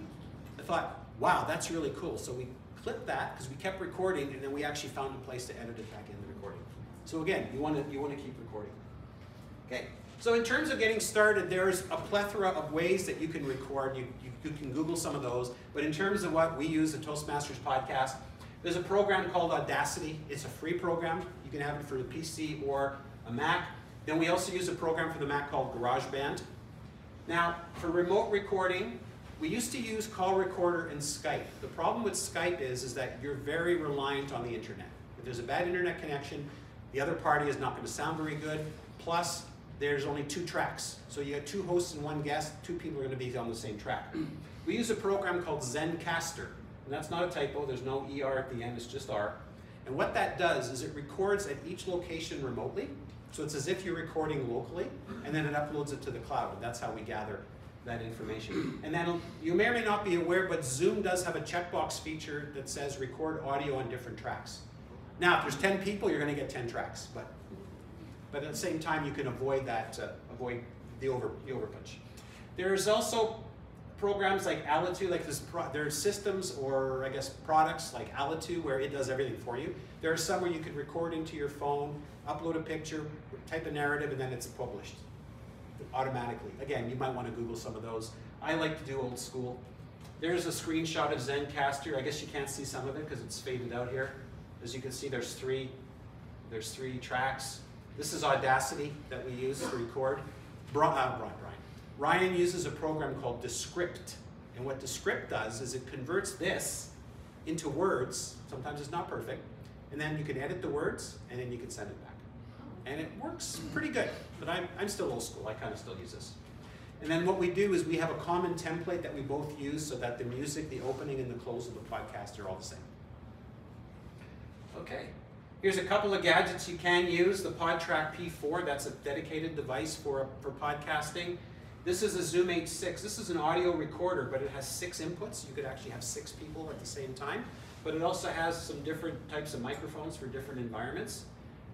I thought, wow, that's really cool. So we clipped that, because we kept recording, and then we actually found a place to edit it back in the recording. So again, you want to keep recording. Okay. So in terms of getting started, there's a plethora of ways that you can record. You can Google some of those. But in terms of what we use at Toastmasters Podcast, there's a program called Audacity. It's a free program. You can have it for the PC or a Mac. Then we also use a program for the Mac called GarageBand. Now, for remote recording, we used to use Call Recorder and Skype. The problem with Skype is that you're very reliant on the internet. If there's a bad internet connection, the other party is not going to sound very good. Plus, there's only two tracks. So you have two hosts and one guest, two people are gonna be on the same track. We use a program called Zencaster, and that's not a typo, there's no ER at the end, it's just R. And what that does is it records at each location remotely, so it's as if you're recording locally, and then it uploads it to the cloud, and that's how we gather that information. And then you may or may not be aware, but Zoom does have a checkbox feature that says record audio on different tracks. Now, if there's 10 people, you're gonna get 10 tracks, but at the same time, you can avoid that, avoid the overpunch. There's also programs like Alitu, like there are systems or I guess products like Alitu where it does everything for you. There are some where you can record into your phone, upload a picture, type a narrative, and then it's published automatically. Again, you might want to Google some of those. I like to do old school. There's a screenshot of Zencaster. I guess you can't see some of it because it's faded out here. As you can see, there's three tracks. This is Audacity that we use to record. Ryan uses a program called Descript. And what Descript does is it converts this into words. Sometimes it's not perfect. And then you can edit the words, and then you can send it back. And it works pretty good. But I'm still old school. I kind of still use this. And then what we do is we have a common template that we both use so that the music, the opening, and the close of the podcast are all the same. Okay. Here's a couple of gadgets you can use. The PodTrack P4, that's a dedicated device for podcasting. This is a Zoom H6. This is an audio recorder, but it has 6 inputs. You could actually have 6 people at the same time. But it also has some different types of microphones for different environments.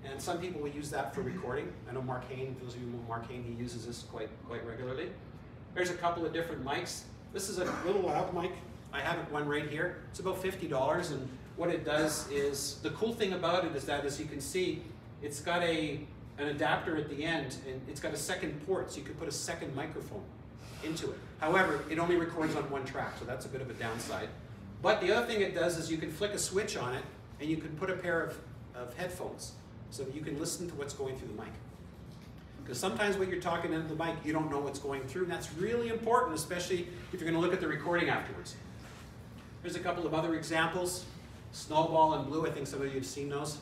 And some people will use that for recording. I know Mark Hain, those of you who know Mark Hain, he uses this quite regularly. There's a couple of different mics. This is a little loud mic. I have one right here. It's about $50, and what it does is, the cool thing about it is that, as you can see, it's got an adapter at the end, and it's got a second port, so you can put a second microphone into it. However, it only records on one track, so that's a bit of a downside. But the other thing it does is you can flick a switch on it, and you can put a pair of headphones, so that you can listen to what's going through the mic. Because sometimes when you're talking into the mic, you don't know what's going through, and that's really important, especially if you're gonna look at the recording afterwards. Here's a couple of other examples. Snowball and Blue, I think some of you have seen those.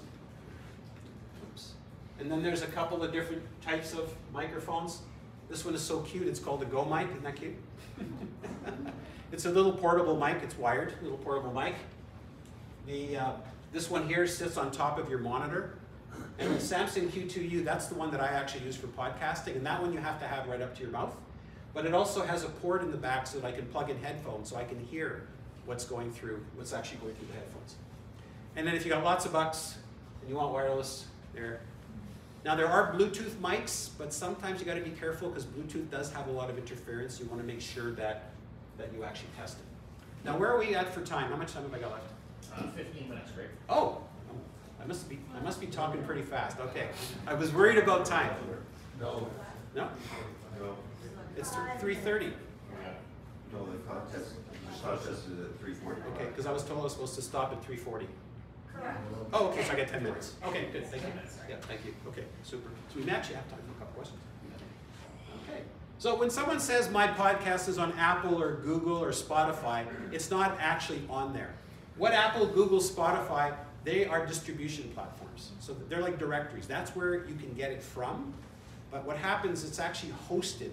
Oops. And then there's a couple of different types of microphones. This one is so cute, it's called a Go Mic, isn't that cute? It's a little portable mic, it's wired, little portable mic. This one here sits on top of your monitor. And the Samson Q2U, that's the one that I actually use for podcasting, and that one you have to have right up to your mouth. But it also has a port in the back so that I can plug in headphones so I can hear what's actually going through the headphones. And then if you got lots of bucks and you want wireless, there. Now there are Bluetooth mics, but sometimes you gotta be careful because Bluetooth does have a lot of interference. You wanna make sure that you actually test it. Now where are we at for time? How much time have I got left? 15 minutes, Greg. Oh, I must be talking pretty fast, okay. I was worried about time. No. No? No. It's 3:30. No, the contest is at 3:40. Okay, because I was told I was supposed to stop at 3:40. Correct. Oh, okay, so I got 10 minutes. Okay, good, thank you. Yeah, thank you. Okay, super. So we actually have time for a couple questions. Okay. So when someone says my podcast is on Apple or Google or Spotify, it's not actually on there. What Apple, Google, Spotify, they are distribution platforms. So they're like directories. That's where you can get it from. But what happens, it's actually hosted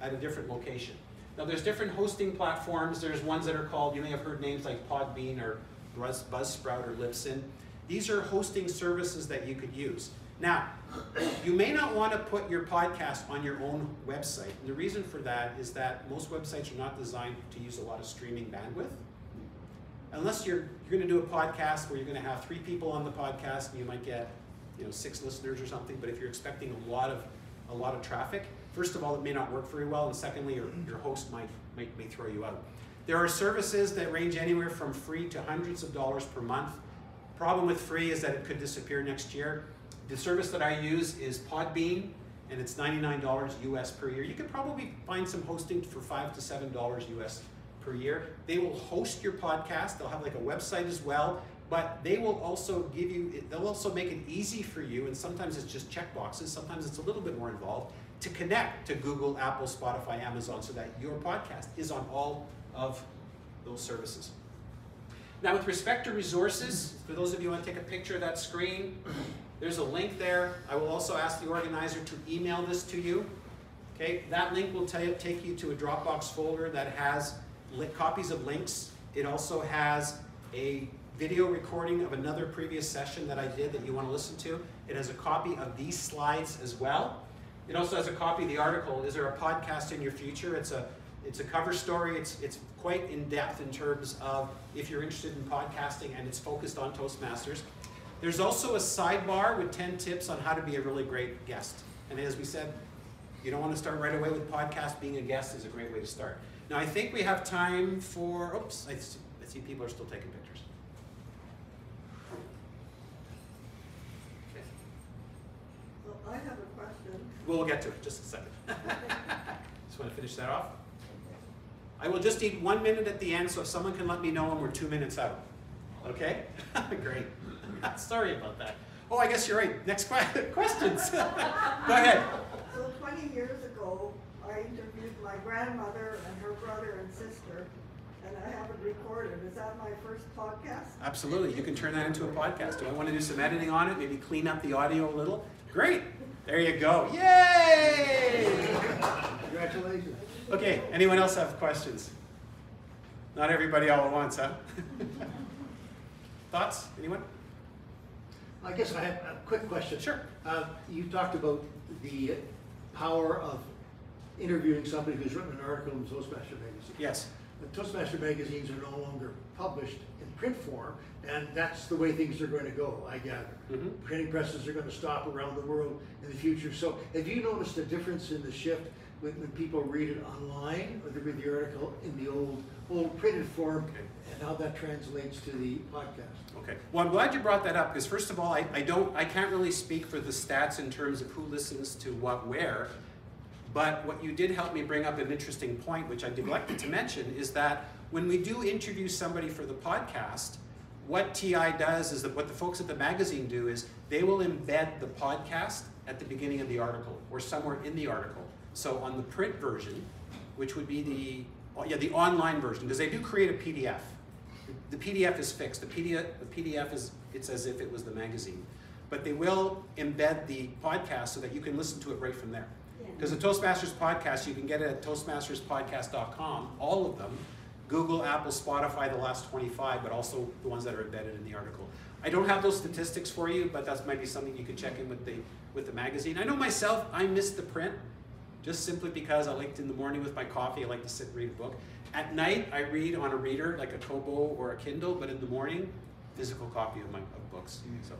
at a different location. Now there's different hosting platforms. There's ones that are called, you may have heard names like Podbean or Buzzsprout or Libsyn. These are hosting services that you could use. Now, you may not want to put your podcast on your own website. And the reason for that is that most websites are not designed to use a lot of streaming bandwidth. unless you're going to do a podcast where you're going to have 3 people on the podcast and you might get 6 listeners or something, but if you're expecting a lot of traffic, first of all, it may not work very well, and secondly, your host may throw you out. There are services that range anywhere from free to hundreds of dollars per month. Problem with free is that it could disappear next year. The service that I use is Podbean, and it's $99 US per year. You could probably find some hosting for $5 to $7 US per year. They will host your podcast. They'll have like a website as well, but they will also give you, they'll also make it easy for you, and sometimes it's just check boxes, sometimes it's a little bit more involved, to connect to Google, Apple, Spotify, Amazon, so that your podcast is on all of those services. Now, with respect to resources, for those of you who want to take a picture of that screen, there's a link there. I will also ask the organizer to email this to you. Okay, that link will take you to a Dropbox folder that has copies of links. It also has a video recording of another previous session that I did that you want to listen to. It has a copy of these slides as well. It also has a copy of the article, Is There a Podcast in Your Future? It's a cover story. It's quite in depth in terms of if you're interested in podcasting, and it's focused on Toastmasters. There's also a sidebar with 10 tips on how to be a really great guest. And as we said, you don't want to start right away with podcast. Being a guest is a great way to start. Now I think we have time for, oops, I see people are still taking pictures. Okay. Well, I have a question. We'll get to it, just a second. Just want to finish that off. I will just need 1 minute at the end, so if someone can let me know when we're 2 minutes out. Okay? Great. Sorry about that. Oh, I guess you're right. Next questions. Go ahead. So 20 years ago, I interviewed my grandmother and her brother and sister, and I have it recorded. Is that my first podcast? Absolutely. You can turn that into a podcast. Do I want to do some editing on it? Maybe clean up the audio a little? Great. There you go. Yay! Congratulations. Okay, anyone else have questions? Not everybody all at once, huh? Thoughts? Anyone? I guess I have a quick question. Sure. You talked about the power of interviewing somebody who's written an article in Toastmaster magazine. Yes. The Toastmaster magazines are no longer published in print form, and that's the way things are going to go, I gather. Mm-hmm. Printing presses are going to stop around the world in the future. So have you noticed a difference in the shift when people read it online, or they read the article in the old printed form, and how that translates to the podcast? Okay. Well, I'm glad you brought that up, because first of all, I can't really speak for the stats in terms of who listens to what where, but what you did help me bring up an interesting point, which I neglected to mention, is that when we do interview somebody for the podcast, what TI does is that what the folks at the magazine do is they will embed the podcast at the beginning of the article or somewhere in the article. So on the print version, which would be the online version, because they do create a PDF. The PDF is fixed. The PDF is, it's as if it was the magazine. But they will embed the podcast so that you can listen to it right from there. Because the Toastmasters podcast, you can get it at toastmasterspodcast.com, all of them, Google, Apple, Spotify, the last 25, but also the ones that are embedded in the article. I don't have those statistics for you, but that might be something you could check in with the magazine. I know myself, I miss the print. Just simply because I like to, in the morning with my coffee, I like to sit and read a book. At night, I read on a reader, like a Kobo or a Kindle, but in the morning, physical copy of books. Mm-hmm.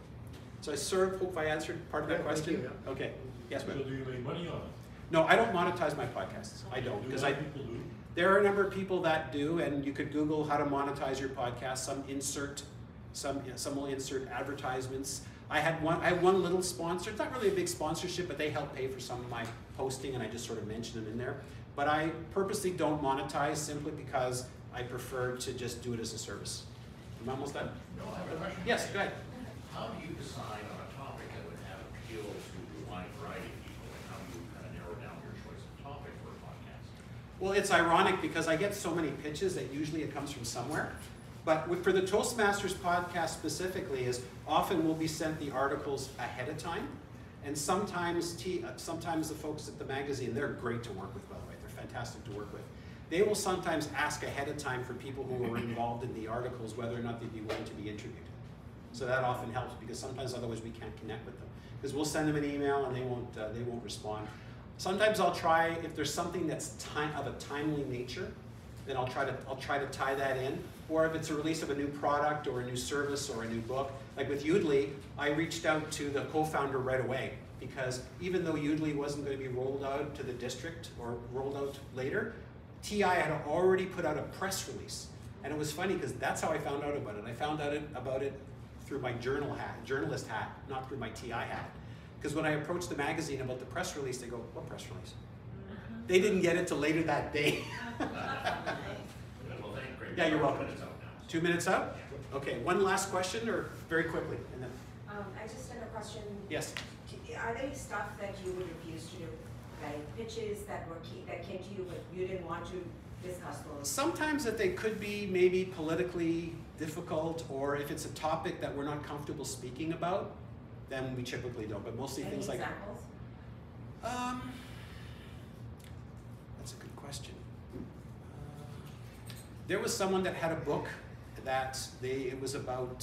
So I hope I answered part of that question. Yeah. Okay, yes, ma'am. So do you make money on it? No, I don't monetize my podcasts. I don't, because there are a number of people that do, and you could Google how to monetize your podcast. Some will insert advertisements. I had one little sponsor. It's not really a big sponsorship, but they help pay for some of my posting, and I just sort of mention them in there. But I purposely don't monetize simply because I prefer to just do it as a service. I'm almost done. No, I have a question. Yes, go ahead. How do you decide on a topic that would have appeal to a wide variety of people, and how do you kind of narrow down your choice of topic for a podcast? Well, it's ironic because I get so many pitches that usually it comes from somewhere. But for the Toastmasters podcast specifically, is often we'll be sent the articles ahead of time, and sometimes the folks at the magazine, they're great to work with, by the way, they're fantastic to work with. They will sometimes ask ahead of time for people who were involved in the articles whether or not they'd be willing to be interviewed. So that often helps, because sometimes otherwise we can't connect with them, because we'll send them an email and they won't respond. Sometimes I'll try, if there's something that's of a timely nature, then I'll try to tie that in. or if it's a release of a new product or a new service or a new book. Like with Yoodli, I reached out to the co-founder right away, because even though Yoodli wasn't going to be rolled out to the district or rolled out later, TI had already put out a press release. And it was funny because that's how I found out about it. I found out about it through my journalist hat, not through my TI hat. Because when I approached the magazine about the press release, they go, "What press release?" They didn't get it till later that day. Yeah, you're welcome. 2 minutes up? Okay, one last question, or very quickly. And then. I just had a question. Yes. Are there stuff that you would refuse to do? Like pitches that came to you, but you didn't want to discuss those? Sometimes that they could be maybe politically difficult, or if it's a topic that we're not comfortable speaking about, then we typically don't. But mostly things like... Any examples? That's a good question. There was someone that had a book that it was about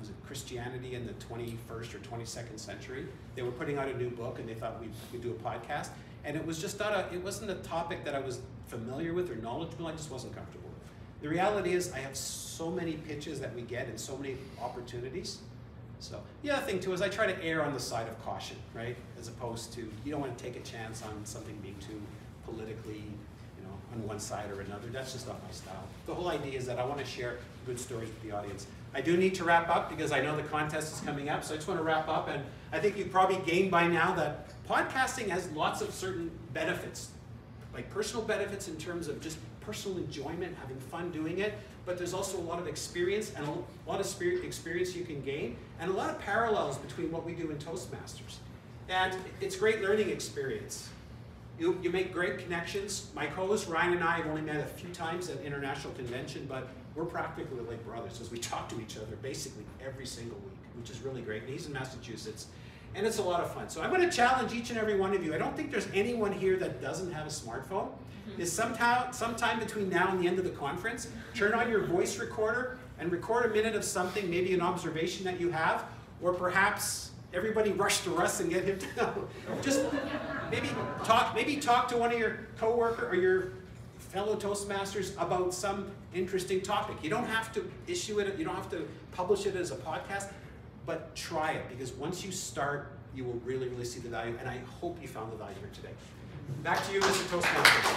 was it Christianity in the 21st or 22nd century. They were putting out a new book and they thought we could do a podcast. And it was just not it wasn't a topic that I was familiar with or knowledgeable. I just wasn't comfortable with. The reality is I have so many pitches that we get and so many opportunities. So the other thing too is I try to err on the side of caution, right? As opposed to, you don't want to take a chance on something being too politically on one side or another. That's just not my style. The whole idea is that I want to share good stories with the audience. I do need to wrap up because I know the contest is coming up, so I just want to wrap up, and I think you've probably gained by now that podcasting has lots of certain benefits, like personal benefits in terms of just personal enjoyment, having fun doing it, but there's also a lot of experience and a lot of experience you can gain, and a lot of parallels between what we do in Toastmasters. And it's great learning experience. You make great connections. My co-host Ryan and I have only met a few times at international convention, but we're practically like brothers because we talk to each other basically every single week, which is really great. And he's in Massachusetts, and it's a lot of fun. So I'm going to challenge each and every one of you. I don't think there's anyone here that doesn't have a smartphone. Is sometime between now and the end of the conference, turn on your voice recorder and record a minute of something, maybe an observation that you have, or perhaps everybody rush to Russ and get him to just. Maybe talk to one of your coworker or your fellow Toastmasters about some interesting topic. You don't have to issue it, you don't have to publish it as a podcast, but try it, because once you start, you will really, really see the value, and I hope you found the value here today. Back to you, Mr. Toastmaster.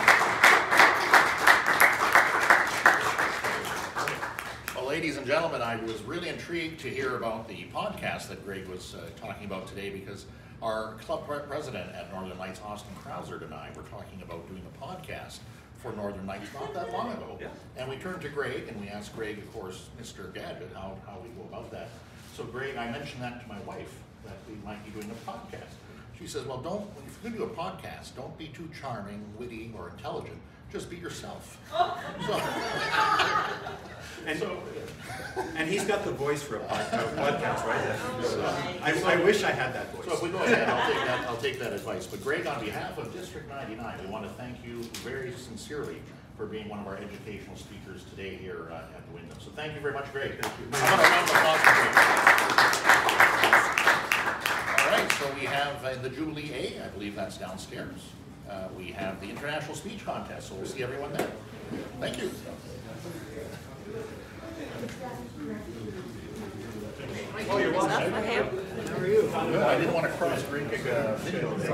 Well, ladies and gentlemen, I was really intrigued to hear about the podcast that Greg was talking about today, because our club president at Northern Lights, Austin Krauser, and I were talking about doing a podcast for Northern Lights not that long ago. Yeah. And we turned to Greg and we asked Greg, of course, Mr. Gadget, how we go about that. So Greg, I mentioned that to my wife, that we might be doing a podcast. She says, well, if you're going to do a podcast, don't be too charming, witty, or intelligent. Just be yourself. Oh. And he's got the voice for a podcast, right? So, I wish I had that voice. So if we go ahead, I'll take that advice. But Greg, on behalf of District 99, we want to thank you very sincerely for being one of our educational speakers today here at the Wyndham. So thank you very much, Greg. Thank you. All right, so we have the Jubilee A, I believe that's downstairs. We have the International Speech Contest, so we'll see everyone there. Thank you. Oh, you're welcome. How are you? I didn't want to cross-drink a video.